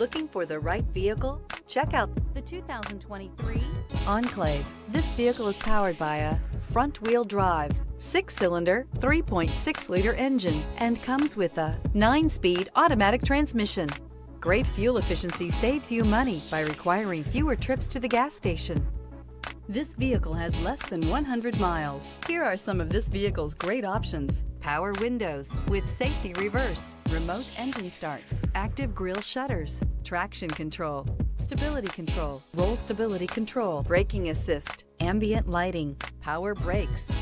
Looking for the right vehicle? Check out the 2023 Enclave. This vehicle is powered by a front-wheel drive, 6-cylinder, 3.6-liter engine, and comes with a 9-speed automatic transmission. Great fuel efficiency saves you money by requiring fewer trips to the gas station. This vehicle has less than 100 miles. Here are some of this vehicle's great options: power windows with safety reverse, remote engine start, active grille shutters, traction control, stability control, roll stability control, braking assist, ambient lighting, power brakes.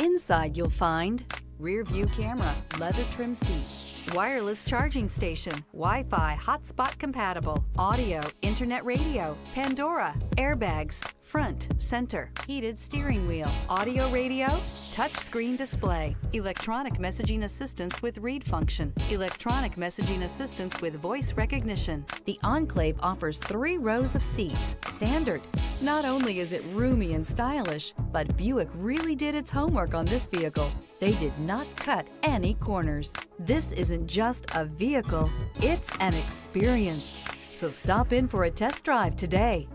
Inside you'll find rear view camera, leather trim seats, wireless charging station, Wi-Fi hotspot compatible, audio, internet radio, Pandora, airbags, front, center, heated steering wheel, audio radio, touchscreen display, electronic messaging assistance with read function, electronic messaging assistance with voice recognition. The Enclave offers 3 rows of seats, standard. Not only is it roomy and stylish, but Buick really did its homework on this vehicle. They did not cut any corners. This isn't just a vehicle, it's an experience. So stop in for a test drive today.